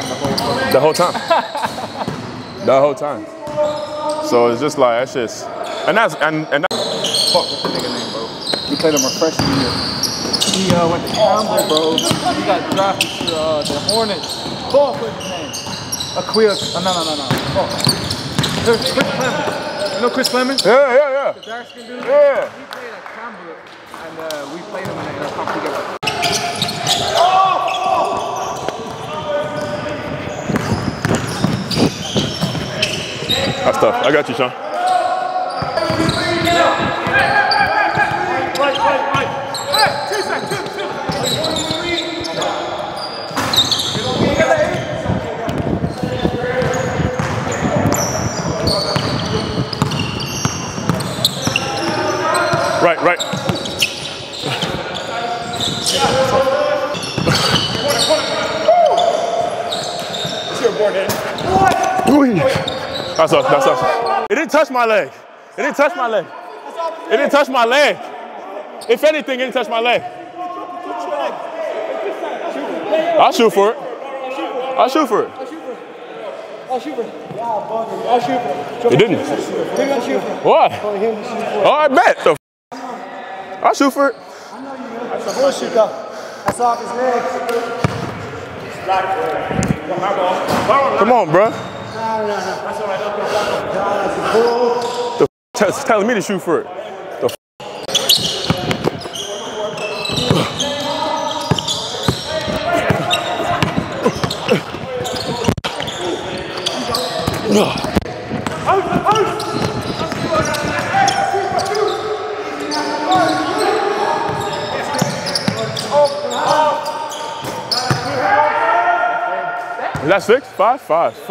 time the whole time? The whole time. The whole time. So it's just like, that's just, and that's fuck with the nigga name, bro. We played him a freshman year. He went to Campbell, bro. He got drafted to the Hornets. Fuck with his name. No. Fuck. There's Chris Clemens. You know Chris Clemens? Yeah. The dark skin dude? Yeah. He played at Campbell, and we played him in a company together. That's tough. I got you, Sean. Right. It's your board, man. What? That's us. It didn't touch my leg. It didn't touch my leg. If anything, it didn't touch my leg. I'll shoot for it. It didn't. What? Oh, I bet. I'll shoot for it. I know you. That's a bullshit, though. That's off his leg. Come on, bro. The f***'s telling me to shoot for it. The f***. Is that six? Five? Five.